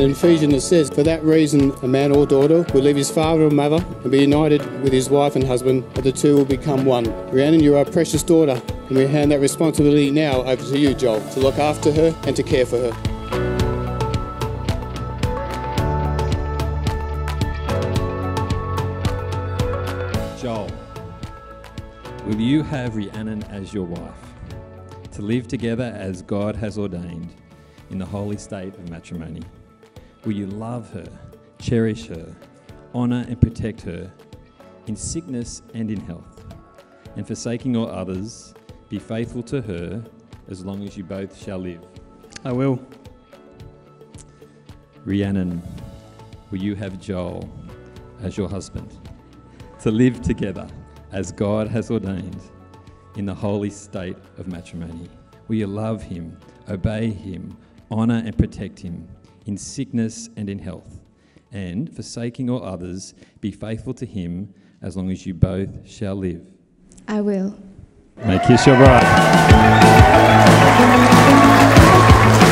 In Ephesians it says, "For that reason a man or daughter will leave his father and mother and be united with his wife and husband, and the two will become one." Rhiannon, you're our precious daughter, and we hand that responsibility now over to you, Joel, to look after her and to care for her. Joel, will you have Rhiannon as your wife, to live together as God has ordained in the holy state of matrimony? Will you love her, cherish her, honour and protect her in sickness and in health, and forsaking all others, be faithful to her as long as you both shall live? I will. Rhiannon, will you have Joel as your husband, to live together as God has ordained in the holy state of matrimony? Will you love him, obey him, honour and protect him in sickness and in health, and, forsaking all others, be faithful to him as long as you both shall live? I will. May kiss your bride.